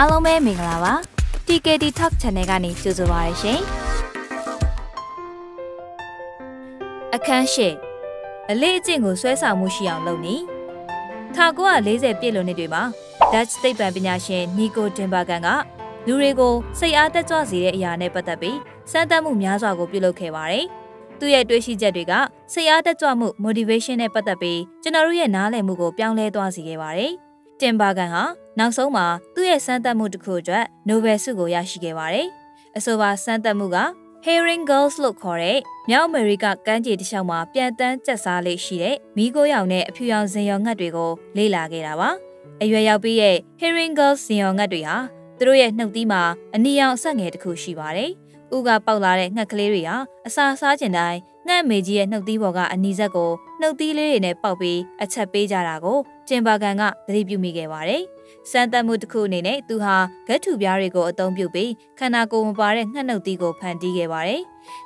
Alome Minglava, TKD Talk Chanegani Suzuwari Shay Akanshi A Lazing Usuesa Mushian Loni Tagua Laze Pilonidiba, Dutch State Babinashe, Nico Timbaganga, Lurego, Sayata Zazi Yane Patabi, Santa Mumiazago Pilo Kewari, Tuya Dushi Jadiga, Sayata Zamu, Motivation Epatabi, General Nale Mugo Piangle Dwazi Gewari, Timbaganga. Now, Soma, do a Santa Mutukuja, Novesugo Yashigeware, Asova Santa Muga, Hearing Girls Look Hore, Miao Merica Ganji Shama, Piatan, Jasale Shire, Migo Yone, Puyan Ziongadrigo, Lila Gerawa, Ayao Be, Hearing Girls Ziongadria, Druya Nodima, a Neon Sanget Kushivare, Uga Paulare, Nacleria, a Sasa Jenai, Nameji, Nodivoga, and Nizago, Nodile in a Poppy, a Chape Jarago, Jembaganga, the Bumigeware. Santa Mutku Nene, Duha, Gatu Biarigo, Don Bubi, Kanago Bare, Nanotigo Pandigeware,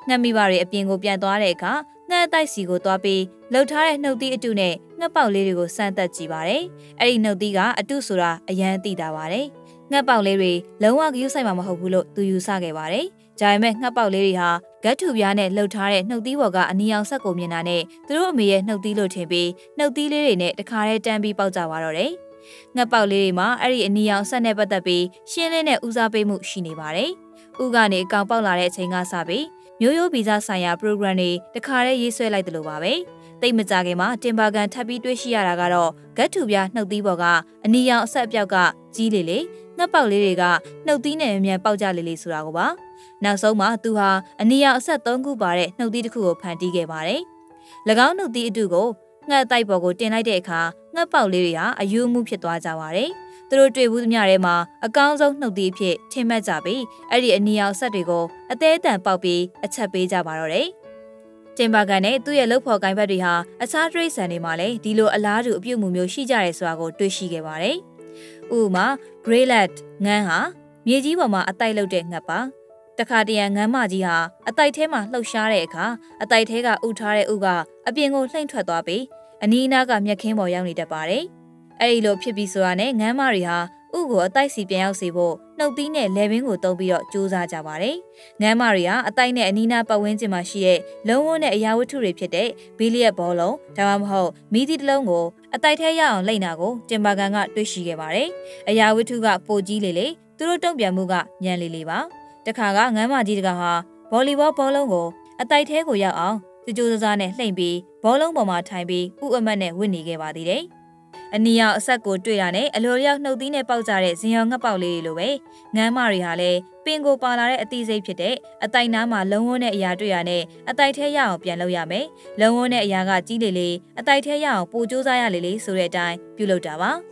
Namibari, a Pingo Piandoareca, Nataisigo Topi, Lotare, no di Atune, Napauligo Santa Givare, Eri no diga, a Dusura, a Yanti Davare, Napauleri, Lowag Yusama Hobulo, do you Sageware, Jaime, Napauleria, Gatu Biane, Lotare, no divoga, and Nian Sako Mianane, Drome, no dilo Tebi, no dilirine, the Kare Tambi Pautaware. Napaulima, Ari and Nian Sanepatabi, Shilene Uzabe Mushinibare, Ugani, Kampalare, Sangasabi, Yoyo Biza Saya, Prograni, the Kare Yiswela de Lubabe, De Mizagema, Timbagan Tabi Dushiaragaro, Gatubia, Nodiboga, and Nian Sapyaga, Zilili, Napauliriga, Nodine Mia Paujalili Suragoba, Nasoma, Duha, and Nian Satongu Bare, Nodiku Pantigabare, Lagano di Dugo. Nga Taibogo Denideka, Nga Pauliria, a you move Pietwazaware, the road to Wudmiarema, a council no deep, Timazabi, a Niao Sadigo, a dead and Papi, a Tabi Zabarore. Timbagane, do a lopo Gambariha, a Sadres animale, Dilo Aladu, Bumumio Shijareswago, Dushigeware. Uma, Greylet, Naha, Mijiwama, a Tailo de Napa, Takadia Namajiha, a Taitema, Loshareka, a Taitega Utare Uga. A being old lane to Dobby, and Nina got me a came or young the party. A little pippy surane, Namaria, Ugo, a dicey beelsibo, no dinner living with Dobby or Jusa Javare. Namaria, a tiny and Nina Pawinzi Machie, Lone a yaw to repeat, Billy a bolo, Tamam Ho, Meated Longo, a tight hair on Lainago, Jembaganga to Shigevare, a yaw to got Poji Lily, Durotombia Muga, Yan Liliva, the Kaga, Namajigaha, Bollywood Bolongo, a tight hair go yaw. The Josane, Lambi, Bolong Boma Timbi, Uamane, Winnie gave out the day. A Nia Sako Duane, a Loria no dine pausare, Zianga Pauli Lue, Namari Hale, Bingo Palare at these apete, a Tainama, Lone Yaduane, a Taitea, Piano Yame, Lone Yaga Gilili, a Taitea, Pujosa Lili, Suretai, Pulotawa.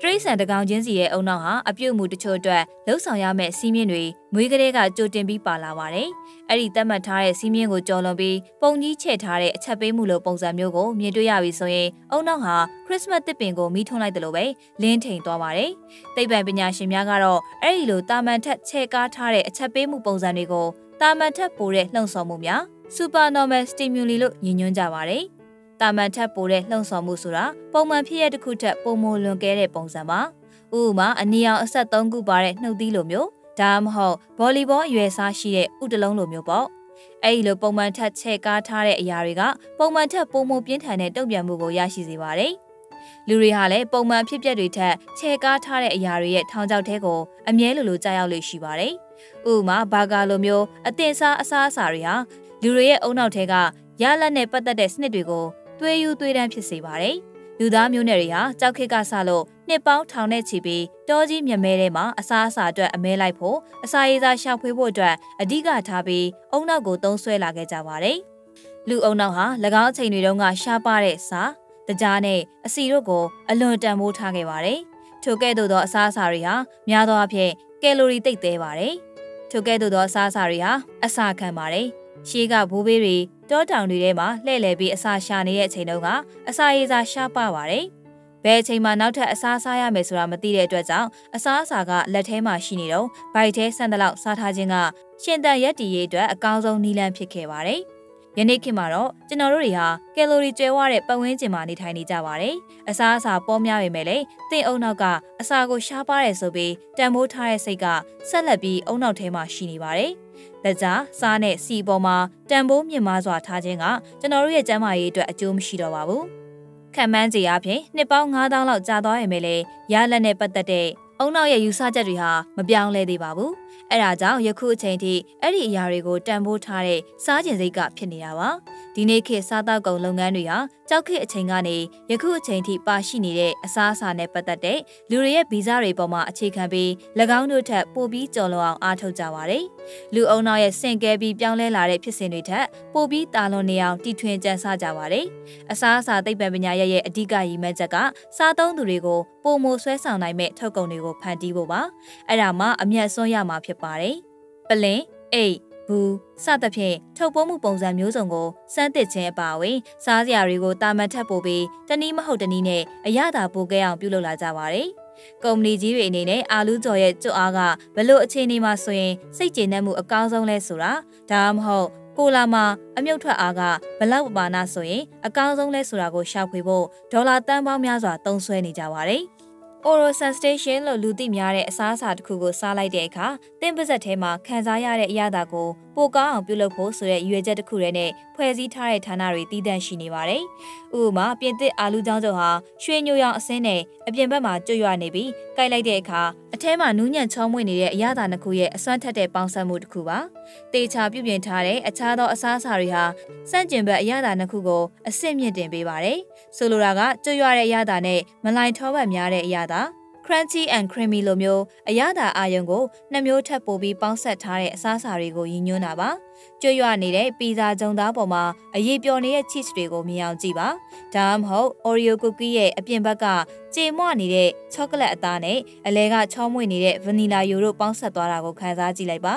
Trace and the Gangenzie Onaha, a Pumu de Chodra, Losayame, Siminui, Mugrega Jotembi Palavare. Erita Matare, Simiango Jolobi, Bongi Chetare, Tabe Mulo Bonzamiogo, Mieduyavisoe, Onaha, Christmas the Bingo, Mitonai de Loe, Lintain Domare. They Babinashim Yagaro, Erilo, Damanta, Tega Tare, Tabe Mubonzanigo, Damanta Pure, Lonsomumia, Supernome Stimulilo, Union Javare. Damanta Pure, Lonsomusura, Boma Pierre de Cuta, Bomo Longere Bonzama, Uma, and Nia Satongu Barre, no Dilomio. Dam ho, volleyball, USA she, Udalong Lomiobo. A lo Bomanta Tega Tare Yariga, Bomanta Bomo Bintane, Dobiamugo Yashizivare. Lurihale, Boma Pipedita, Tega Tare Yari, Tanzao Tego, a Mielu Zayao Lushivare. Uma, Bagalomio, Atensa Asasaria, Luria Onautega, Yala Nepata de Snedigo, Dweyu Dwedam Pisivare. Luda Muneria, Zakega Salo, Nepal Town Chibi, Doji Yamerema, Asasa, a Melaipo, Asaiza Shapi Wodra, a Diga Tabi, Onago Don Suela Gavare. Lu Onaha, Lagante Nidonga Shapare Sa, the Jane, a Sirogo, a Lunta Mutagevare. Togedo do Sasaria, Miado Ape, Gallery de Devare. Togedo do Sasaria, Asaka Mare, Shiga Bubiri. Down Rema, Lelebi Asashani Tenoga, Asaiza Shapaware. Betema Nauta Asasaya Mesura Matide Dresal, Asasaga, Letema Shiniro, Baite Sandalao Satajinga, Shenda Yeti Yedra, a Ganzo Nilan Pikeware. ယနေ့ခေတ်မှာတော့ကျွန်တော်တို့တွေဟာကယ်လိုရီကျွဲဝါတဲ့ပတ်ဝန်းကျင်မှာနေထိုင်နေကြပါတယ်။အစာအစာပေါများပေမဲ့လည်းသင်အုံနောက်ကအစာကိုရှားပါတဲ့ဆိုပြီးတန်ဖိုးထားတဲ့စိတ်ကဆက်လက်ပြီးအုံနောက်ထဲမှာရှိနေပါတယ်။ဒါကြောင့်စားနဲ့စီပေါ်မှာတန်ဖိုးမြင့်မားစွာထားခြင်းကကျွန်တော်တို့ရဲ့ကျန်းမာရေးအတွက်အကျိုးမရှိတော့ပါဘူး။ခံမှန်းကြေအားဖြင့်နှစ်ပေါင်း 9000 လောက်ကြာသွားရင်လည်းရလက်နဲ့ပတ်သက်တဲ့အုံနောက်ရဲ့ယူဆချက်တွေဟာမပြောင်းလဲသေးပါဘူး။အဲဒါကြောင့်ယခုအချိန်ထိအဲ့ဒီအရာတွေကိုတန်ဖိုးထားတဲ့စားကျင်စိတ်ကဖြစ်နေတာပါ။ဒီနေ့ခေတ်စားသောက်ကုန်လုပ်ငန်းတွေဟာကြောက်ခေတ်အချိန်ကနေယခုအချိန်ထိပါရှိနေတဲ့အစားအစာနဲ့ပတ်သက်တဲ့လူတွေရဲ့ဗီဇတွေပေါ်မှာအခြေခံပြီး၎င်းတို့ထက်ပိုပြီးကျော်လွန်အောင်အားထုတ်ကြပါတယ်။လူအုံနောက်ရဲ့ဆင့်ကဲပြီးပြောင်းလဲလာတဲ့ဖြစ်စဉ်တွေထက်ပိုပြီးတာလွန်နေအောင်တီထွင်ကြံစားကြပါတယ်။အစားအစာသိပ္ပံပညာရဲ့အဓိကရည်မှန်းချက်ကစားသုံးသူတွေကိုပုံမိုဆွဲဆောင်နိုင်မဲ့ထုတ်ကုန်တွေကိုဖန်တီးဖို့ပါ။အဲ့ဒါမှအမြတ်စွန်းရမှာဖြစ်ပါတယ်။ပလင်၊အိတ်၊ဘူးစသဖြင့်ထုတ်ပိုးမှုပုံစံမျိုးစုံကိုစမ်းသစ်ခြင်းအပါအဝင်စားစရာတွေကိုတာမန်ထပ်ပို့ပြီးတနည်းမဟုတ်တနည်းနဲ့အရသာပိုခဲ့အောင်ပြုလုပ်လာကြပါတယ်။ကုမ္ပဏီကြီးတွေအနေနဲ့အာလူးကြော်ရဲ့ကြွအားကဘလို့အခြေအနေမှာဆိုရင်စိတ်ကျေနပ်မှုအကောင်းဆုံးလဲဆိုတာဒါမှမဟုတ်ကိုလာမှာအမြုပ်ထွက်အားကဘလောက်ပမာဏဆိုရင်အကောင်းဆုံးလဲဆိုတာကိုရှာဖွေဖို့ဒေါ်လာတန်ပေါင်းများစွာသုံးစွဲနေကြပါတယ်။ Oral sensation လို့လူသိများတဲ့အစားအစာတစ်ခုကိုစားလိုက်တဲ့အခါသင်ပါးစပ်ထဲမှာခံစားရတဲ့အရာတာကိုပိုကောင်းအောင်ပြုလုပ်ဖို့ဆိုတဲ့ရည်ရွယ်ချက်တစ်ခုတည်းနဲ့ဖွဲ့စည်းထားတဲ့ဌာနတွေတည်တံ့ရှိနေပါတယ်။ဥပမာပြင်သစ်အာလူးကြောင်းကြော်ဟာရွှေညိုရောင်အစင်းနဲ့အပြင်ဘက်မှာကျွတ်ရွနေပြီးကိုက်လိုက်တဲ့အခါအထဲမှာနူးညံ့ချောမွေ့နေတဲ့အရာတာနှစ်ခုရဲ့အစွမ်းထက်တဲ့ပေါင်းစပ်မှုတစ်ခုပါ။တေချာပြုပြင်ထားတဲ့အခြားသောအစားအစာတွေဟာစန့်ကျင်ဘက်အရာတာနှစ်ခုကိုအဆင့်မြင့်တင်ပေးပါတယ်။ဆိုလိုတာကကျွတ်ရွတဲ့အရာတာနဲ့မလိုင်ထောပတ်များတဲ့အရာတာCrunchy and creamy လိုမျိုးအရသာအာရုံကို2မျိုးထပ်ပို့ပြီးပေါင်းဆက်ထားတဲ့အစားအစာတွေကိုရည်ညွှန်းတာပါ။ကျွတ်ရွနေတဲ့ပီဇာဂျုံသားပေါ်မှာအရေးပျော်နေတဲ့ cheese တွေကိုမြင်အောင်ကြည့်ပါ။ဒါမှမဟုတ် Oreo cookie ရဲ့အပြင်ဘက်ကကြေမွနေတဲ့ chocolate အသားနဲ့အလဲကချောမွေ့နေတဲ့ vanilla ယိုတို့ပေါင်းဆက်သွားတာကိုခန်းစားကြည့်လိုက်ပါ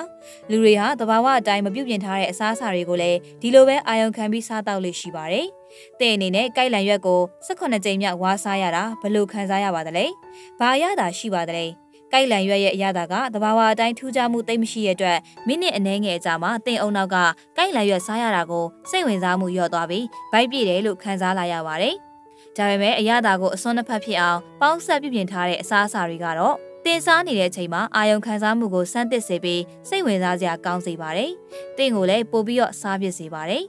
။လူတွေဟာသဘာဝအတိုင်းမပြုတ်ပြင်ထားတဲ့အစားအစာတွေကိုလည်းဒီလိုပဲအာရုံခံပြီးစားတောက်လို့ရှိပါတယ်။တဲ့အနေနဲ့ကိုက်လံရွက်ကို18ကြိမ်မြောက်ဝါစားရတာဘလို့ခံစားရပါသလဲ။ဘာအရသာရှိပါသလဲ။ကိုက်လံရွက်ရဲ့အရသာကသဘာဝအတိုင်းထူးခြားမှုသိမ့်မရှိတဲ့အတွက်မိနစ်အနည်းငယ်အကြာမှာသင်အုံနောက်ကကိုက်လံရွက်စားရတာကိုစိတ်ဝင်စားမှုလျော့သွားပြီးဗိုက်ပြည့်တယ်လို့ခံစားလာရပါတယ်။ဒါပေမဲ့အရသာကိုအစွန်းနှစ်ဖက်ဖြစ်အောင်ပေါင်းဆက်ပြုပြင်ထားတဲ့အစားအစာတွေကတော့သင်စားနေတဲ့အချိန်မှာအာရုံခံစားမှုကိုစမ်းသစ်စေပြီးစိတ်ဝင်စားစရာကောင်းစေပါတယ်။သင်ကိုလည်းပိုပြီးတော့စားပြစ်စေပါတယ်။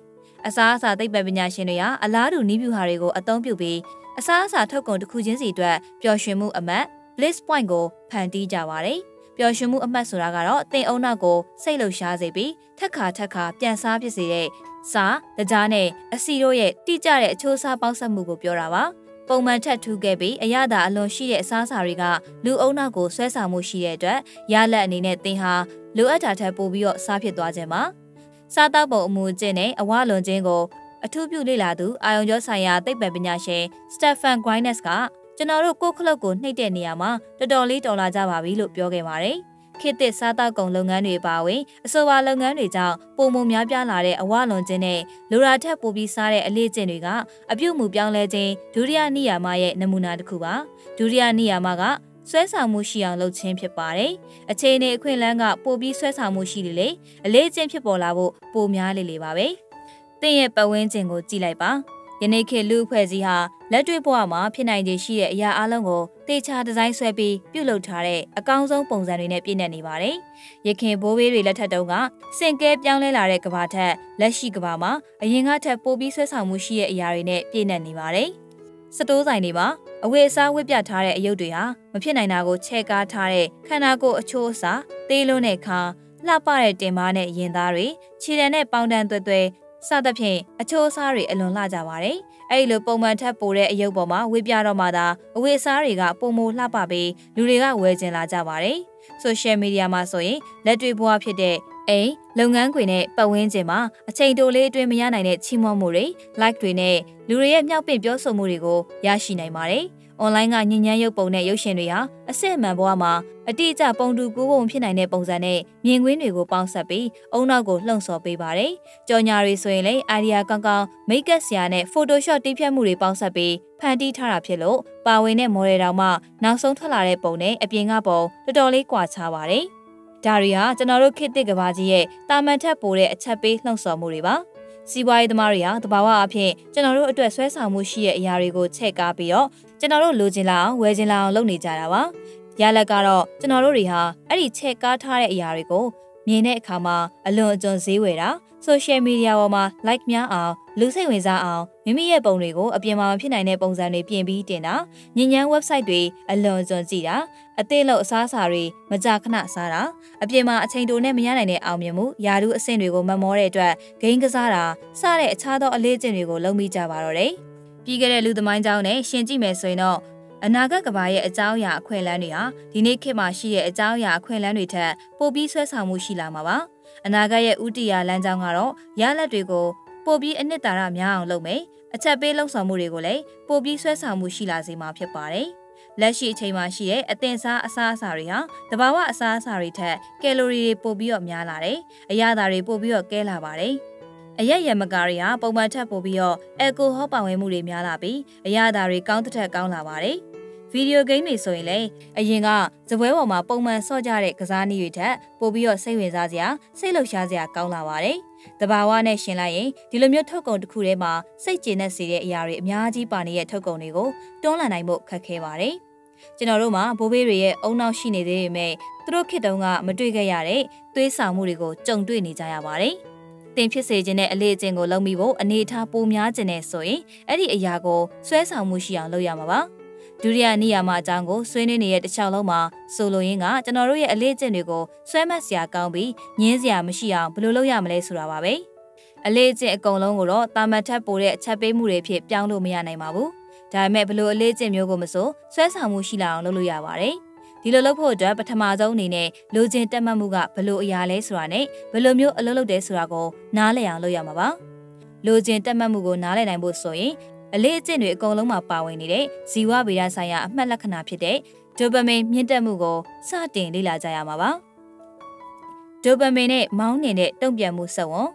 အစားအစာသိပ္ပံပညာရှင်တွေဟာအလားတူနည်းဗျူဟာတွေကိုအသုံးပြုပြီးအစားအစာထုတ်ကုန်တစ်ခုချင်းစီအတွက်ပျော်ရွှင်မှုအမှတ် bliss point ကိုဖန်တီးကြပါတယ်။ပျော်ရွှင်မှုအမှတ်ဆိုတာကတော့သင်အုံနောက်ကိုစိတ်လှုပ်ရှားစေပြီးထက်ခါပြန်စားဖြစ်စေတဲ့စား၊တကြားနဲ့အဆီတို့ရဲ့တိကျတဲ့အချိုးစားပေါက်ဆက်မှုကိုပြောတာပါ။ပုံမှန်ထက်ထူးခဲ့ပြီးအရသာအလွန်ရှိတဲ့အစားအစာတွေကလူအုံနောက်ကိုဆွဲဆောင်မှုရှိတဲ့အတွက်ရလက်အနေနဲ့သင်ဟာလိုအပ်တာထက်ပိုပြီးတော့စားဖြစ်သွားခြင်းပါ။စားတောက်ပုံအမူအကျင့်နဲ့အဝလွန်ခြင်းကိုအထူးပြုလေ့လာသူအာယုံကျော်ဆိုင်ရာသိပ္ပံပညာရှင်စတက်ဖန်ဂရိုင်းနက်စ်ကကျွန်တော်တို့ကိုယ်ခလုတ်ကိုနှိပ်တဲ့နေရာမှာတော်တော်လေးတော်လာကြပါပြီလို့ပြောခဲ့ပါတယ်။ခေတ်သစ်စားတောက်ကုန်လုပ်ငန်းတွေအပါအဝင်အဆိုပါလုပ်ငန်းတွေကြောင့်ပုံမှန်များပြားလာတဲ့အဝလွန်ခြင်းနဲ့လိုရာထက်ပိုပြီးစားတဲ့အလေ့အကျင့်တွေကအပြုအမူပြောင်းလဲခြင်းဒုတိယနိယာမရဲ့နမူနာတစ်ခုပါ။ဒုတိယနိယာမကဆွဲဆောင်မှုရှိအောင်လုပ်ခြင်းဖြစ်ပါတယ်။အခြေအနေအခွင့်အလမ်းကပိုပြီးဆွဲဆောင်မှုရှိလေလေအလေးအကျင့်ဖြစ်ပေါ်လာဖို့ပိုများလေလေပါပဲ။သင်ရဲ့ပတ်ဝန်းကျင်ကိုကြည့်လိုက်ပါ။ယနေ့ခေတ်လူအဖွဲ့အစည်းဟာလက်တွေ့ဘဝမှာဖြစ်နိုင်ခြေရှိတဲ့အရာအလုံးကိုတေချာဒီဇိုင်းဆွဲပြီးပြုလုပ်ထားတဲ့အကောင်းဆုံးပုံစံတွေနဲ့ပြည့်နှက်နေပါတယ်။ရခင်ဘိုးဘေးတွေလက်ထက်တုန်းကစင်ကဲပြောင်းလဲလာတဲ့ကမ္ဘာထက်လက်ရှိကမ္ဘာမှာအရင်ကထက်ပိုပြီးဆွဲဆောင်မှုရှိတဲ့အရာတွေနဲ့ပြည့်နှက်နေပါတယ်။စတိုးဆိုင်တွေမှာအဝတ်အစားဝတ်ပြထားတဲ့အရုပ်တွေဟာမဖြစ်နိုင်တာကိုချဲ့ကားထားတဲ့ခန္ဓာကိုယ်အချိုးအစားသေးလွန်းတဲ့ခါလှပတဲ့တင်ပါးနဲ့ရင်သားတွေခြေတံနဲ့ပေါင်တန်သွဲသွဲစသဖြင့်အချိုးအစားတွေအလွန်လှကြပါတယ်။အဲဒီလိုပုံမှန်ထက်ပိုတဲ့အရုပ်ပေါ်မှာဝတ်ပြတော့မှသာအဝတ်အစားတွေကပုံမိုလှပပြီးလူတွေကဝယ်ကျင်လာကြပါတယ်။ Social Media မှာဆိုရင်လက်တွေ့ဘဝဖြစ်တဲ့အိမ်လုပ်ငန်းခွင်နဲ့ပတ်ဝန်းကျင်မှာအချိန်တိုလေးအတွင်းမရနိုင်တဲ့ချီးမွမ်းမှုတွေ like တွေနဲ့လူတွေရဲ့မြောက်ပင့်ပြောဆိုမှုတွေကိုရရှိနိုင်ပါတယ်။ online ကညဉ့်ညမ်းရုပ်ပုံနဲ့ရုပ်ရှင်တွေဟာအစစ်အမှန်ဘဝမှာအတိအကျပုံတူကိုပုံဖြစ်နိုင်တဲ့ပုံစံနဲ့မြင်ကွင်းတွေကိုပေါင်းစပ်ပြီးအုံနောက်ကိုလှုံ့ဆော်ပေးပါတယ်။ကြော်ညာတွေဆိုရင်လည်း idea ကောင်းကောင်း make up ဆရာနဲ့ photoshop တိဖြတ်မှုတွေပေါင်းစပ်ပြီးဖန်တီးထားတာဖြစ်လို့ပါဝင်တဲ့ model တောင်မှနောက်ဆုံးထွက်လာတဲ့ပုံနဲ့အပြင်ကပုံတော်တော်လေးကွာခြားပါတယ်။ဒါတွေဟာကျွန်တော်တို့ခေတ်သစ်ကဘာကြီးရဲ့တာမန်ထက်ပိုတဲ့အချက်ပေးလှုံ့ဆော်မှုတွေပါ Siwai the Maria, the Bawa P, General to Eswes, Mushi, Yarigo, Chekapio, General Luzila, Wezila, Loni Jarawa, Yalagaro, General Riha, Ari Cheka Tare Yarigo, Mine Kama, Alone John Ziwera, Social Media Oma, like Mia Al, Lucy Wiza Mimia Bonrigo, a Piama Pinane Bonzani PMB Dena, Ninian website way, Alone John Zira, a Telo Sasari, Mazakana Sara, a Piama Atendo Nemiane Almiamu, Yaru Senrigo Memore Dra, Gangazara, Sare Tado Alejandrigo, Lomi Javarore, Pigare Lu the Mind Down, Shenji Mesoino. Anaga Gabaya Azalya Quelania, Dineke Mashi Azalya Quelanita, Bobby Samushi Lamawa, Anaga Udia Lanzangaro, Yala Drigo, Bobby and Netara Miao Lome, Atabelo Samurigole, Bobby Samushi Lazima Pare, Lashi Temashi, Atensa Asasaria, the Bawa Asasarita, Gallery Bobby of Mialare, Ayadari Bobby of Galavare. Aya Magaria, Bomata Bobio, Echo Hopawe Muri Mialabi, Ayadari Counter Gaunavare. Video game is soile, Ayinga, the Wewoma Boma Sojare Kazani Uta, Bobio Sewizazia, Selo Shazia Gaunavare. The Bawa Nation Laye, Dilumio Togon Kurema, Sajina Siri Yari, Miaji Bani Togonigo, Dona Naimo Kakevare. Generaloma, Boberia, Ona Shine de May, Trokidonga, Madriga Yare, Tuesa Murigo, Jongduni Jayavare. Then Pisagene, a late and go Lomibo, a neta pomiazene soe, Eddie Ayago, Suesa Mushian Loyamava. Duria Niama Dango, Swinny at Chaloma, Soloinga, Tenoria, a late and go, Swamasia Gambi, Nizia Mushia, Bluloyamle Suravabe. A late and go longoro, Tamatapore, Tape Murepe, Dango Miane Mabu. Dime below a late and Yogomaso, Suesa Mushila, Loyavare. Dilolopo drab at Tamazonine, Luzin Tamamuga, Pelu Yales Rane, Belomio Alolo de Surago, Nale and Loyamava. Luzin Tamamugo Nale and Bosoi, a late in Goloma Pawinide, Siwa Vida Saya, Malacanapide, Dobame, Mintamugo, Satin Lila Zayamava. Dobamene, Mountain it, Dombia Musao.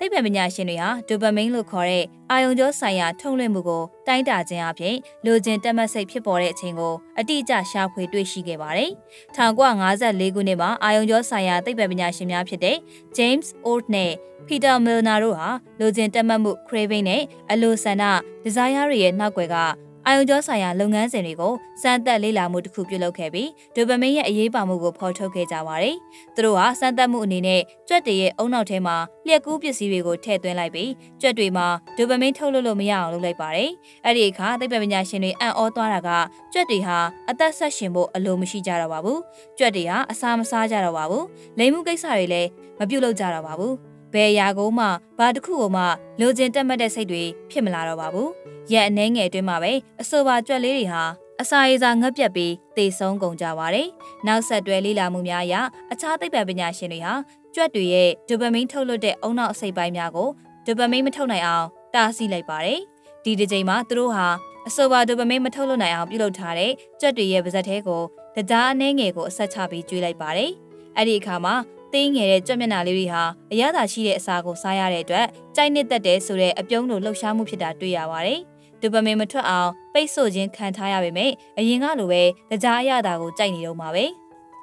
The Babinashinia, Dobaming Lucore, Iondo Saya, Tolemugo, Dinda Ziape, Luzin Damase Pipore Tingo, Adija Shapwe Dushigevare, Tanguangaza Legunema, Iondo Saya, the Babinashimapide, James Ortney, Peter Milnarua, Luzin Damamu Crevene, Alusana, Desiree Naguega, Iondo Saya Lungas and Ego, Santa Lila Mutcupulo Kebi, Dobamea Yebamugo Porto Kejaware, Throa Santa Munine, Jade Onotema, Liacupia Sirigo Tedwen Libi, Jadwima, Dobame Tolomia Lulabare, Adika, the Babinashini and Otoraga, Jadiha, Atasa Shimbo, Alumishi Jarawabu, Jadia, Asamsa Jarawabu, Lemuke Sarile, Mabulo Jarawabu, Beyagoma, Badkuoma, Luzin Damadesidui, Pimilarawabu. Yet Nang Edumare, a soba Jaliriha, a Saizang of Yabi, the song Gonjaware, now said Lila Mumiaya, a Tati Babinashiniha, Jaduye, Dubamin Tolo de Ona Say by Miago, Dubamin Matonaya, Darcy Labare, Didima Druha, a soba Dubamin Matolonaya, Bilotare, Jaduye Visatego, the Da Nang Ego, Satabi Julai Bare, Adikama. Thing it, Jamina Liriha, a yada she sago sayare drat, giant that day so that a young Loshamu Pida do yaware, Dubame to our base sojin can't tire me, a yingalaway, the Dayadago Jani Omawe,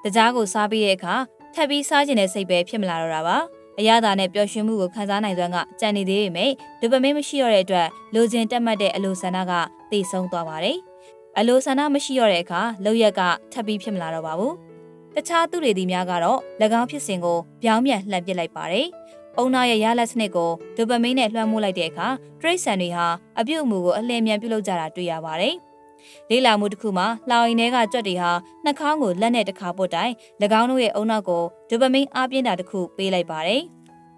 the Dago Sabi Eka, Tabi Sajin as a babe Pimla Rava, a yada ne Boshimu Kazana Danga, Jani de me, Dubame Shiore drat, Losing Damade Alusanaga, the song Daware, Alusana Mashioreka, Loyaga, Tabi Pimla Ravabu. The Chatu Lady Miagaro, Lagampia Single, Biamia Labia Pare, Onaya Yala Snego, Dubamine at Lamula Deca, Trace Aniha, Abu Mugo, Lemia Bilo Jara to Yavare, Lila Mudkuma, Laoinega Jadiha, Nakangu, Lanet Capodai, Laganue Onago, Dubamine Abina de Coup, Bele Pare,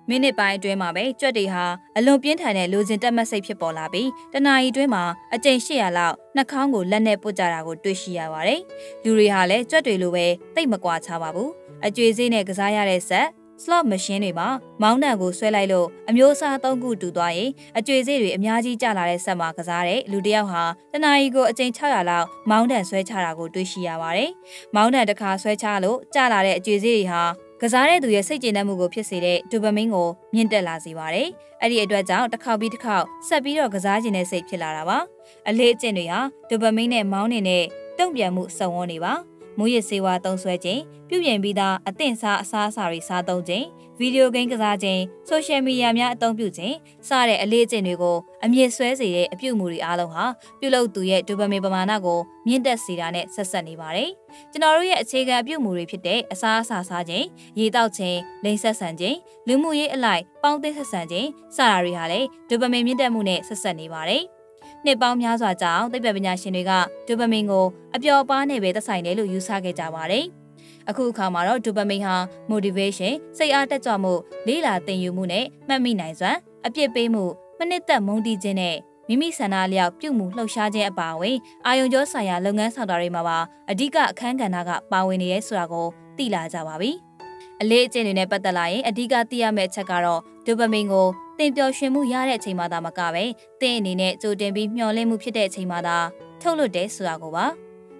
Minute by Dremabe, Jadiha, Alumpian Hane, losing Damasapia Bolabi, Danai Drema, a Jenshiala, Nakangu, Lanet Pujarago, Dushiavare, Durihale, Jadilue, Tamaguatababu, a Jazine Xayaresa, Slop Machinima, Maunago Swellilo, Amyosa Tongu Dudoye, a Jaziri, Miaji Jalaresa Macazare, Ludiaha, Danaigo, a Jentala, Mount and Swetarago, Dushiavare, Mount and the car Swetalo, Jalare, Jaziriha. Kazare do your Sajinamugo Piside, Dubamingo, Mindelaziware, Adi Edwards the Kabi Cow, Sabiro Kazajine Pilarava, a late Genuia, Dubamine Mounine, Dombia Muk Sawoniva, Muye Sewa Tonsweje, Puyen Bida, Atensa Sasari Sato Jane, Video Gang Kazaje, Social Media Mia Tong Pute, Sare Alete Nego, Amye Sweze, a Pumuri Aloha, Pulo Tuye, Tubame Bamanago, Minda Sirane, Sasani Mare, Janaria Sega Pumuri Pite, Sasa Saje, Ye Daute, Lensa Sanje, Lumuye Alai, Bounty Sasanje, Sari Hale, Tubame Minda Mune, Sasani Mare. Nepal Miasa Dow, the Babina Shiniga, Dubamingo, a pure barn away the sign elu Yusake Jawari. A cool camaro, Dubamiha, motivation, say Ata Jamu, Lila Tenumune, Mami Niza, a Pia Bemu, Maneta Mundi Jene, Mimi Sanalia, Pumu, Loshaje, a Bawi, Ayon Josaya, Lunga Sadari Mawa, a Diga Kanganaga, Bawini Esrago, Tila Jawabi. A late Jenune Patalai, a Diga Tia Mechagaro, Dubamingo. Shemu Yare Timada Macabe, then in it to Dembi Mule Mupide Timada, Tolo de Suagova,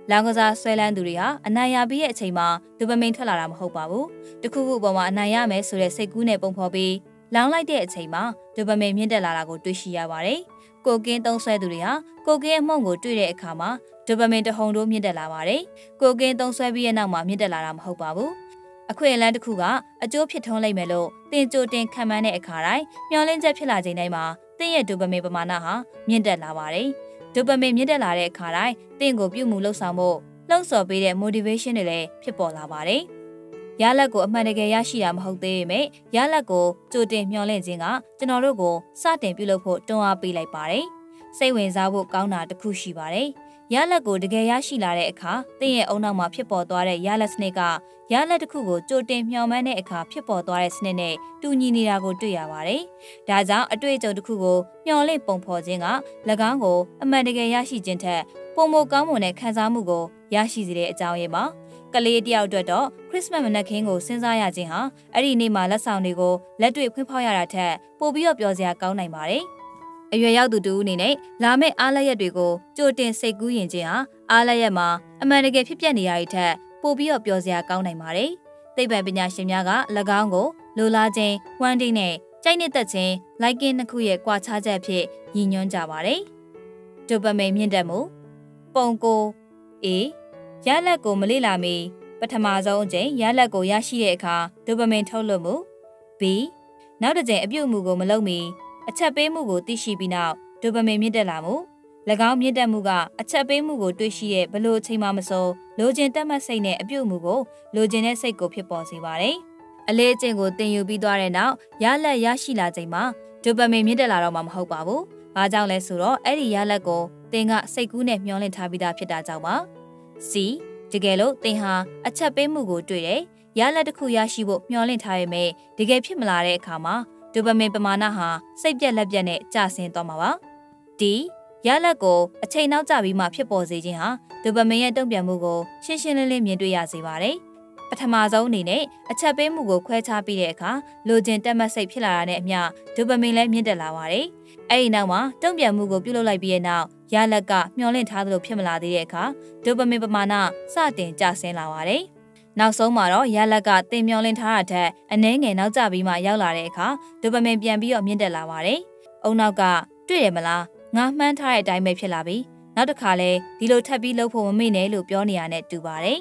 Langoza Suelanduria, Anaya Bia Tima, Dubamin Tolaram Hopabu, the Kubu Boma Anayame Suresegune Bompobi, Langlai de Tima, Dubame Mindalago Dushiaware, Gogain Don Sueduria, Gogain Mongo Dure Ekama, Dubamin the Hondo Mindalavare, Gogain Don Suebianama Mindalaram Hopabu. A queer land cougar, a joe pitonle mellow, then joe den camane a carai, Miolinja Pilazi Nema, then a dubame bamanaha, Minda Lavare, Dubame Mindalare carai, then go bumulo samo, lots of be motivationally, people lavare. Yalago Managayashiam hog de me, Yalago, joe den Miolinzinga, Denorogo, Satin Pilopo, don't be like bare. Say when Zabu Gauna the Kushi bare. Yala go the Gayashi Lareka, then Onama Pipo Dore Yala Snega, Yala the Kugo, Jotem Yomaneka, Pipo Dores Nene, Dunirago Duyaware, Daza, a dueto the Kugo, Yole Pompo Zinga, Lagango, a Madagayashi Gente, Pomo Gamone Kazamugo, Yashizire Zawema, Galedia Dodo, Christmas Manakingo, Senzaya Zinha, Arine Mala Soundigo, Ledu Pipoyarate, Bobby of Yosia Gaunamare. A Yaudu Nine, Lame Alaya Digo, Jotin Seguinja, Alayama, a Managay Pipianiaite, Bobby of Yosia Gaunamare, the Babinashimiaga, Lagango, Lula Jane, Wandine, Jainitate, like in Kuye Quatajape, Yinyon Javare, Dubame Mindemu, Bongo, E, Yalago Malilami, Batamazo Jane, Yalago Yashieka, Dubame Tolomu, B, now the Jane Abumugo Malomi. A tape mugo tishi be now, Dubame Midalamu, Lagam Yedamuga, a tape mugo dushi, below Timamaso, Logentama Sane, a bumugo, Logene Seco Piposivare. A late and good thing you be dore now, Yala Yashila Zema, Dubame Midalam Hobabu, Badal Lesuro, Edi Yalago, Tenga Segune Miolentabida Pidazawa. See, Tigelo, Tenha, a tape mugo dure, Yala the Kuyashibo Miolentime, the Gapimilare Kama. Dubame Bamanaha, Sabia Labiane, Jasin Tomawa. D. Yalago, a chain out Zabi map your posiha, Dubamea Dumbiamugo, Shinshinalim Yaduyazivare. But Hamazo Nine, a tape mugo queta bideca, Logenta Massa Pilarane Mia, Dubamela Midalavare. A Nama, Dumbiamugo Bulo Labiana, Yalaga, Miolentado Pimela deca, Dubame Bamana, Satin Jasin Lavare. Now so maro, Yalaga, the Miolent Harate, and Nenge now Zabima Yalareca, Dubame Biambi of Mindalavare. Oh now ga, Dudemala, Nahman Tare Dime Pilabi, now the Kale, Dilo Tabi Lopo Mine Lupionianet Dubare.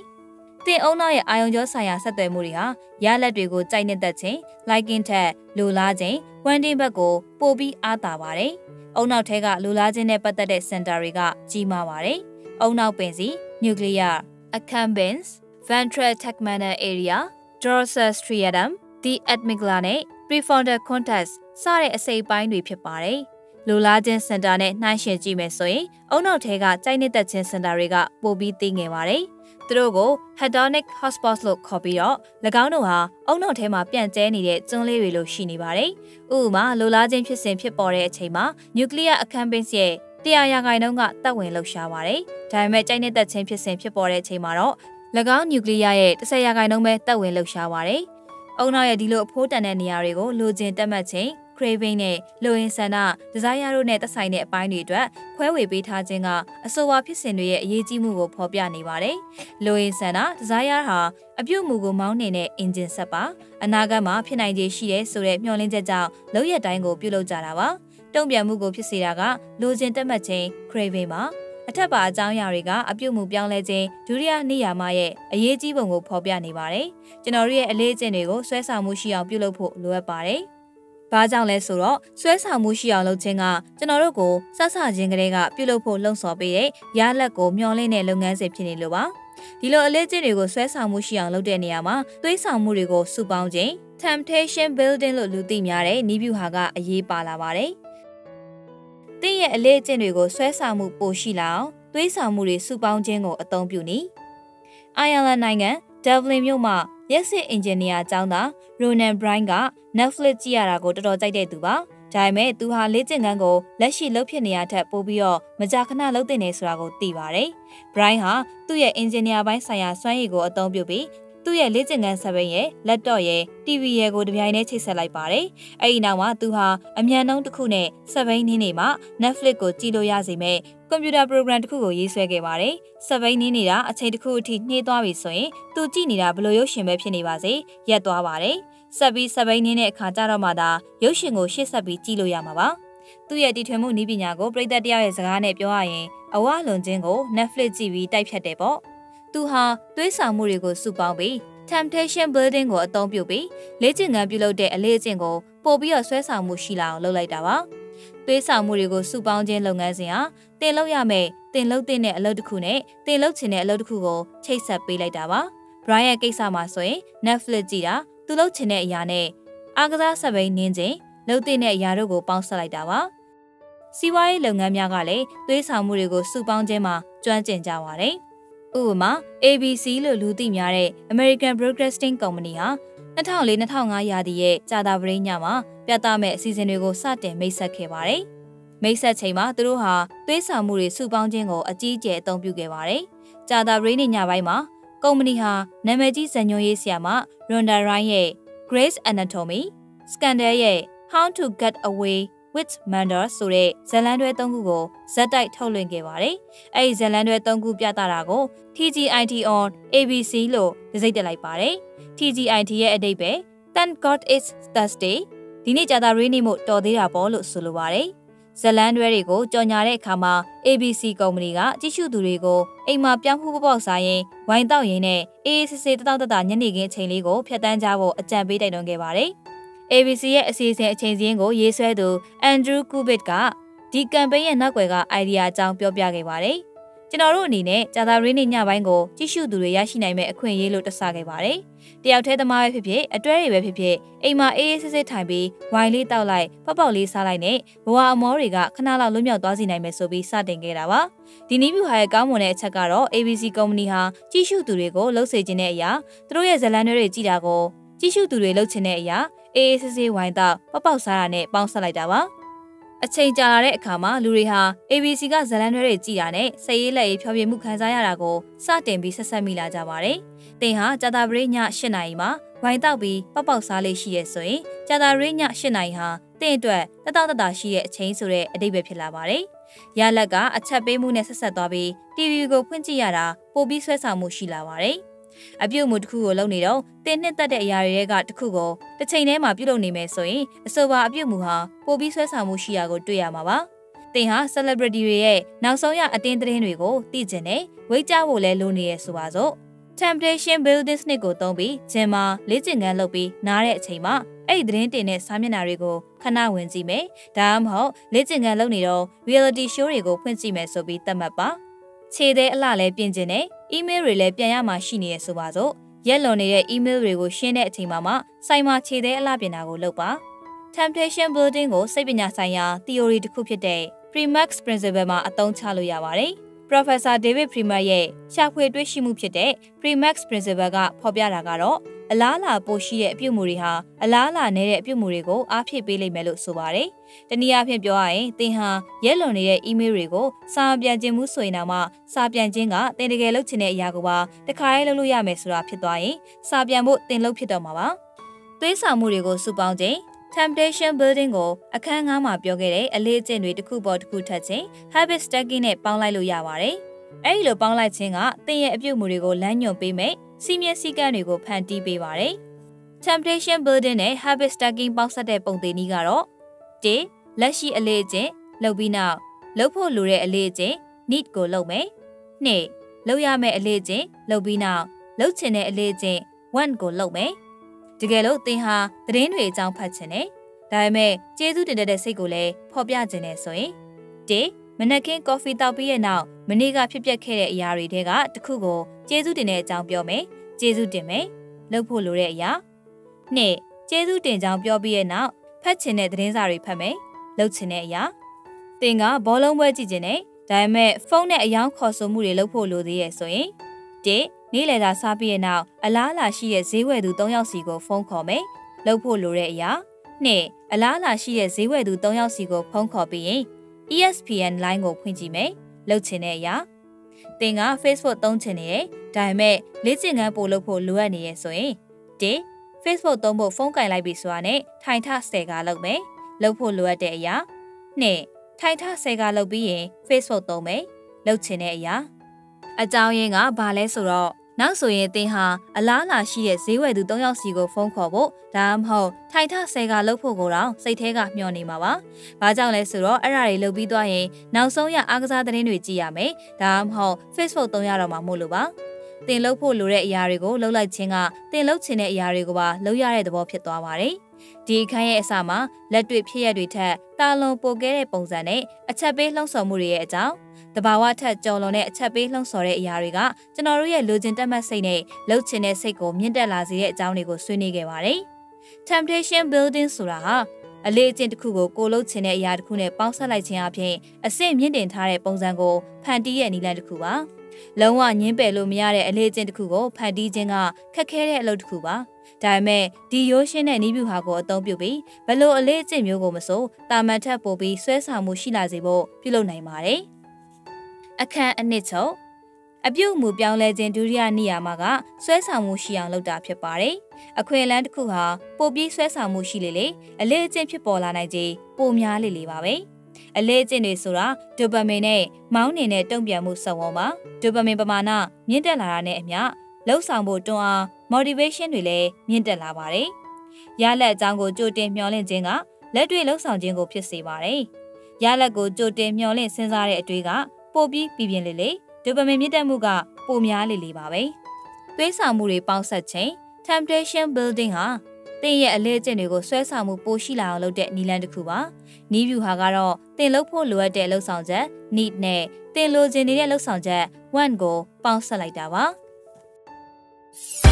The Onai Ion Josiah Sate Muria, Yaladrigo Dinedate, like in Te, Lulaze, Wendy Bago, Bobby Atavare. Oh now Tega Lulaze Nepatade Sandariga, Jimaware. Oh now Benzi, Nuclear, a Cambens. Ventral Tecmana area, dorsal striatum, the Admiglane, prefrontal context, Sare Assay Binary Pipare, Lulajin Sandane, Nanshin Jimesoi, Onotega, Dinetatin Sandariga, Bobi Dingevare, Drogo, Hedonic Hospital Copyro, Laganoa, Onotema Pianjani, Zonle Rilo Shinibare, Uma, Lulajin Pisin Pipore Tema, Nuclear Acambensie, the Ayaganonga, the Winlow Shaware, Time Dinetatin Pisin Pipore Temaro. Lagan nuclei, Sayaganome, the Willow Shaware. Onaya dilo potan and Yarigo, Lugin Damate, Craving a Luin Sana, Desire net assign it by Nidra, Quewe beta zinga, a soa pisinui, Yiji Mugo Pobiani Vare, Luin Sana, Desire ha, a bu Mugo Mountain, Indian Sapa, Anagama, Pinade Shire, Sure, Miolinja, Loya Dango, Bulo Jarawa, Dombia Mugo Pisiraga, Lugin Damate, Craving ma. အထက်ပါအကြောင်းအရာတွေကအပြုမှုပြောင်းလဲခြင်းဒုတိယနေရာမှာရဲ့အရေးကြီးပုံကိုဖော်ပြနေပါတယ်။ကျွန်တော်တို့ရဲ့အလေးအကျင့်တွေကိုဆွဲဆောင်မှုရှိအောင်ပြုလုပ်ဖို့လိုအပ်ပါတယ်။ဘာကြောင့်လဲဆိုတော့ဆွဲဆောင်မှုရှိအောင်လုပ်ခြင်းကကျွန်တော်တို့ကိုစဆခြင်းကလေးကပြုလုပ်ဖို့လှုံ့ဆော်ပေးတဲ့ရလဒ်ကိုမျှော်လင့်တဲ့လုပ်ငန်းစဉ်ဖြစ်နေလို့ပါဒီလိုအလေးအကျင့်တွေကိုဆွဲဆောင်မှုရှိအောင်လုပ်တဲ့နေရာမှာသွေးဆောင်မှုတွေကိုစုပေါင်းခြင်း temptation building လို့လူသိများတဲ့နည်းဗျူဟာကအရေးပါလာပါတယ်သင်ရဲ့အလေးအကျင့်တွေကိုဆွဲဆောင်မှုပိုရှိလာအောင်သွေးဆောင်မှုတွေစုပေါင်းခြင်းကိုအသုံးပြုနေအိုင်ယာလန်နိုင်ငံDublin မြို့မှာရက်စစ်အင်ဂျင်နီယာကျောင်းသား Ronan Bryan က Netflix ကြည့်ရတာကိုတော်တော်ကြိုက်တဲ့သူပါ။ဒါပေမဲ့သူဟာလေ့ကျင့်ခန်းကိုလက်ရှိလုပ်ဖြစ်နေရတဲ့ပို့ပြီးတော့မကြာခဏလုပ်တင်နေဆိုတာကိုသိပါရယ်။ Bryan ဟာသူ့ရဲ့အင်ဂျင်နီယာပိုင်းဆိုင်ရာစွမ်းရည်ကိုအသုံးပြုပြီးသူ့ရဲ့လေ့ကျင့်ခန်းစပိန်ရဲ့ laptop ရဲ့ TV ရဲ့ကိုတပြိုင်တည်းချိတ်ဆက်လိုက်ပါရယ်။အဲဒီနောက်မှာသူဟာအမြန်နှုန်းတစ်ခုနဲ့စပိန်နင်းနေမှာ Netflix ကိုကြည့်လို့ရစေမဲ့ကွန်ပျူတာပရိုဂရမ်တစ်ခုကိုရေးဆွဲခဲ့ပါတယ်။စပိန်နင်းနေတာအချိန်တစ်ခုအထိနှေးသွားပြီဆိုရင်သူကြည့်နေတာဘလို့ရုပ်ရှင်ပဲဖြစ်နေပါစေ။ရက်သွားပါတယ်။ဆက်ပြီးစပိန်နင်းတဲ့အခါကျတော့မှသာရုပ်ရှင်ကိုရှေ့ဆက်ပြီးကြည့်လို့ရမှာပါ။သူ့ရဲ့တီထွင်မှုနည်းပညာကိုပရိသတ်တယောက်ရဲ့စကားနဲ့ပြောရရင်အဝလွန်ခြင်းကို Netflix ကြည့်ပြီးတိုက်ဖြတ်တယ်ပေါ့။သူဟာသွေးဆောင်မှုတွေကိုစုပေါင်းပြီး Temptation Building ကိုအသုံးပြုပြီးလေ့ကျင့်ခန်းပြုလုပ်တဲ့အလေ့အကျင့်ကိုပို့ပြီးတော့ဆွဲဆောင်မှုရှိလာအောင်လုပ်လိုက်တာပါ။သွေးဆောင်မှုတွေကိုစုပေါင်းခြင်းလုပ်ငန်းစဉ်ဟာတင်လုပ်ရမယ့်တင်လုပ်တဲ့အလုပ်တစ်ခုနဲ့တင်လုပ်ချင်တဲ့အလုပ်တစ်ခုကိုချိတ်ဆက်ပေးလိုက်တာပါ။ Bryan ရဲ့ကိစ္စမှာဆိုရင် Netflix ကြည့်တာသူလုပ်ချင်တဲ့အရာနဲ့အာကစားစပိန်နင်းခြင်းလုပ်တဲ့အရာတို့ကိုပေါင်းစပ်လိုက်တာပါ။စီးပွားရေးလုပ်ငန်းများကလည်းသွေးဆောင်မှုတွေကိုစုပေါင်းခြင်းမှာကျွမ်းကျင်ကြပါတယ်။ဥပမာ ABC လို့လူသိများတဲ့ American Broadcasting Company ဟာ2004-2005 ရာသီရဲ့ကြာသပတေးညမှာပြသမဲ့အစီအစဉ်တွေကိုစတင်မိတ်ဆက်ခဲ့ပါတယ်။မိတ်ဆက်ချိန်မှာသူတို့ဟာသွေးဆောင်မှုတွေစုပေါင်းခြင်းကိုအကြီးအကျယ်အသုံးပြုခဲ့ပါတယ်။ကြာသပတေးညပိုင်းမှာကုမ္ပဏီဟာနာမည်ကြီးဇာတ်ညွှန်းရေးဆရာမ Rhonda Ryan ရဲ့ Grey's Anatomy, Scandal ရဲ့ How to Get Away with Murder ဆိုတဲ့ဇာတ်လမ်းတွဲ၃ခုကိုဇက်တိုက်ထုတ်လွှင့်ခဲ့ပါတယ်။အဲဒီဇာတ်လမ်းတွဲ၃ခုပြသတာကို TGIT on ABC လို့တစိုက်တက်လိုက်ပါတယ်။ TGIT ရဲ့အဓိပ္ပာယ် Thank God It's Thursday ဒီနေ့ကြာသပတေးနေ့မို့တော်သေးတာပေါ့လို့ဆိုလိုပါတယ်။ဇာတ်လမ်းတွဲတွေကိုကြော်ညာတဲ့အခါမှာ ABC ကုမ္ပဏီကကြည့်ရှုသူတွေကိုအိမ်မှာပြောင်းဖူးပေါက်စားရင်ဝိုင်းတောက်ရင်နဲ့အေးအေးဆေးဆေးတတောက်တတာညနေခင်းအချိန်လေးကိုဖျက်ဆီးကြဖို့အကြံပေးတိုက်တွန်းခဲ့ပါတယ်။ ABC ရဲ့အစီအစဉ်အချိန်စင်းကိုရေးဆွဲသူ Andrew Kubik ကဒီ campaign ရဲ့နောက်ွယ်က idea အကြောင်းပြောပြခဲ့ပါတယ်။ကျွန်တော်တို့အနေနဲ့ကြာသပတေးနေ့ညပိုင်းကိုကြည့်ရှုသူတွေရရှိနိုင်မဲ့အခွင့်အရေးလို့တဆခဲ့ပါတယ်။တယောက်တည်းသမားပဲဖြစ်ဖြစ်အတွဲတွေပဲဖြစ်ဖြစ်အိမ်မှာအေးအေးဆေးဆေးထိုင်ပြီးဝိုင်လေးတောက်လိုက်ပေါက်ပေါက်လေးစားလိုက်နဲ့ဘဝအမောတွေကခဏလောက်လွတ်မြောက်သွားစေနိုင်မယ်ဆိုပြီးစတင်ခဲ့တာပါ။ဒီနည်းဗျူဟာရဲ့ကောင်းမွန်တဲ့အချက်ကတော့ ABC ကုမ္ပဏီဟာကြည့်ရှုသူတွေကိုလှုပ်စေခြင်းတဲ့အရာသူတို့ရဲ့ဇာတ်လမ်းတွေကြည့်တာကိုကြည့်ရှုသူတွေလှုပ်ခြင်းတဲ့အရာအေးအေးဆေးဆေးဝိုင်းတော့ပေါက်ပေါက်စားတာနဲ့ပေါင်းဆက်လိုက်တာပါအချိန်ကြာလာတဲ့အခါမှာလူတွေဟာ ABC ကဇာတ်လမ်းတွေကြည့်တာနဲ့စိတ်ရေးလက်ရေးဖျော်ဖြေမှုခံစားရတာကိုစတင်ပြီးဆက်ဆက်မိလာကြပါတယ်။သင်ဟာကြာသပတေးည 8 နာရီမှာဝိုင်းတော့ပြီးပေါက်ပေါက်စားလေးရှိရဆိုရင်ကြာသပတေးည 8 နာရီဟာသင်အတွက်တတောက်တတာရှိတဲ့အချိန်ဆိုတဲ့အဓိပ္ပာယ်ဖြစ်လာပါတယ်။ရလဒ်ကအချက်ပေးမှုနဲ့ဆက်ဆက်သွားပြီး TV ကိုဖွင့်ကြည့်ရတာပိုပြီးဆွဲဆောင်မှုရှိလာပါတယ်။အပြုတ်မှုတစ်ခုကိုလုပ်နေတော့တင်နှစ်သက်တဲ့အရာတွေကတစ်ခုကိုတစ်ချိန်တည်းမှာပြုတ်လုပ်နေမယ်ဆိုရင်အဆိုပါအပြုတ်မှုဟာပိုပြီးဆွဲဆောင်မှုရှိရာကိုတွေ့ရမှာပါ။သင်ဟာ celebrity တွေရဲ့နောက်ဆုံးရအတင်းသတင်းတွေကိုသိချင်တယ်၊ဝိတ်ကြဖို့လည်းလိုနေရဆိုပါစို့။ Temptation Building စနစ်ကိုသုံးပြီးဂျင်မာလေ့ကျင့်ခန်းလုပ်ပြီးနားတဲ့အချိန်မှာအဲ့ဒီသတင်းတင်တဲ့စာမျက်နှာတွေကိုခဏဝင်ကြည့်မယ်။ဒါမှမဟုတ်လေ့ကျင့်ခန်းလုပ်နေတော့ reality show တွေကိုဖွင့်ကြည့်မယ်ဆိုပြီးသတ်မှတ်ပါ။ခြေသေးအလှလည်းပြင်ကျင်တယ်။ email တွေလည်းပြန်ရမှာရှိနေရဆိုပါစို့။ရက်လွန်နေတဲ့ email တွေကိုရှင်းတဲ့အချိန်မှာစိုင်းမှာခြေသေးအလှပြင်တာကိုလုပ်ပါ။ Temptation Building ကိုစိတ်ပညာဆိုင်ရာ theory တစ်ခုဖြစ်တဲ့ Premax Principle မှာအသုံးချလို့ရပါတယ်။ Professor David Primack ရဲ့ရှာဖွေတွေ့ရှိမှုဖြစ်တဲ့ Premax Principle ကဖော်ပြတာကတော့အလားအလာပိုရှိတဲ့အပြုအမူတွေဟာအလားအလာနည်းတဲ့အပြုအမူတွေကိုအားဖြည့်ပေးလိမ့်မယ်လို့ဆိုပါတယ်။တနည်းအားဖြင့်ပြောရရင်သင်ဟာရက်လွန်နေတဲ့ email တွေကိုစာပြန်ခြင်းမှုဆိုရင်တော့မှစာပြန်ခြင်းကသင်တကယ်လုပ်ချင်တဲ့အရာကိုပါတစ်ခါလေးလုပ်လို့ရမယ်ဆိုတာဖြစ်သွားရင်စာပြန်ဖို့သင်လုပ်ဖြစ်တော့မှာပါ။သွေးဆောင်မှုတွေကိုစုပေါင်းခြင်း Temptation Building ကိုအခန်းငါးမှာပြောခဲ့တဲ့အလေးအကျင့်တွေတစ်ခုပေါ်တစ်ခုထပ်ခြင်း Habit Stacking နဲ့ပေါင်းလိုက်လို့ရပါတယ်။အဲဒီလိုပေါင်းလိုက်ခြင်းကသင်ရဲ့အပြုအမူတွေကိုလမ်းညွှန်ပေးမယ်စီမျက်စိကန့်တွေကိုဖန်တီးပေးပါတယ်။ Temptation Building နဲ့ Habit Stacking ပေါက်ဆက်တဲ့ပုံသေးနည်းကတော့ 1. လက်ရှိအလေးအကျင့်လုပ်ပြီးနောက်လုပ်ဖို့လိုတဲ့အလေးအကျင့် need go low me. Nay, loya me a lady, low be now, low chin a lady, one go low me. To get low teha, the rainway down patchene. Dime, Jesu did a segule, popia genesoe. Day, Menakin coffee taupe now, Meniga pipia kere yari dega, the cugo, Jesu dine down biome, Jesu deme, lopulure ya. Nay, Jesu dine down biobie now, patchene drenzari pame, lotine ya. Dinga, bolon wejigene, Dime, phone at a young cosso murillo polo de soe. Day, Nile da sabi now, alala she is zewe do don't yosigo phone come, lopulure ya. Nay, alala she is zewe do don't yosigo phone copy, ESPN line go quinjime, lotine ya. Dinga, Facebook don't tene, Dime, listen up polo poluane soe. Day, Facebook don't bo phone can like bisuane, Tita stega lo me, lopolua de ya. Nay, Tita sega lo be, Facebook don't me, lotine ya. A downing up balesoro. Now so ye deha, alala she is zewe do don't yosigo phone cobo, damn ho, Tita sega lopo go round, say take up your name, mama. Bajalesoro, array lobi doye, now so ya agaza de nuiame, damn ho, Facebook don't yara mamuluba. Then lopo lure yarigo, lola chinga, then lotine yarigoa, loyare the bopitomare. Dikaye sama, let do appear with her, talon pogere ponzane, a tabe long somuria down. The Bawa Tat Jolone, Tabi Long Sore Yariga, Janoria Lugent Damasene, Lotine Seco, Mindalazi, Downigo Sunigeware. Temptation Building Suraha, a latent Kugo, Golotine Yad Kune, Bonsa Latiape, a same Yendin Tare Bonsango, Pandi and Iland Cuba. Loa Nimbe Lumiare, a latent Kugo, Pandi Jenga, Kakere Lod Cuba. Dime, Dioshin and Ibuhago, don't be, below a latent Yogomaso, Damata Bobby, Suesa Mushilazibo, Pilo Naimare. A can and nitto. A beau move young legend Duria Niamaga, Swessa Mushi and Loda Pipare, a Queenland Kuha, Bobby Swessa Mushi Lily, a legend Pipola Naji, Bomia Liliway, a legend Isura, Dubamene, Mountain at Dumbia Musawoma, Dubame Bamana, Mindalarane Emia, Losambo Doa, Motivation Relay, Mindalavare, Yala Dango Jode Miolan Jenga, Ledway Losam Jingo Pisivare, Yala Go Jode Miolan Sensare Adriga. Bobby, Bibian Lily, Dubamida Muga, Bomia Lily Babe. Besa Muri Bouncer Chain, Temptation Building Ha. They yet a legend go Swessamu Boshila low dead Niland Cuba. Nibu Hagaro, they lopo lua de Los Angeles, need nay, they loads in Los Angeles, one go, bouncer like that.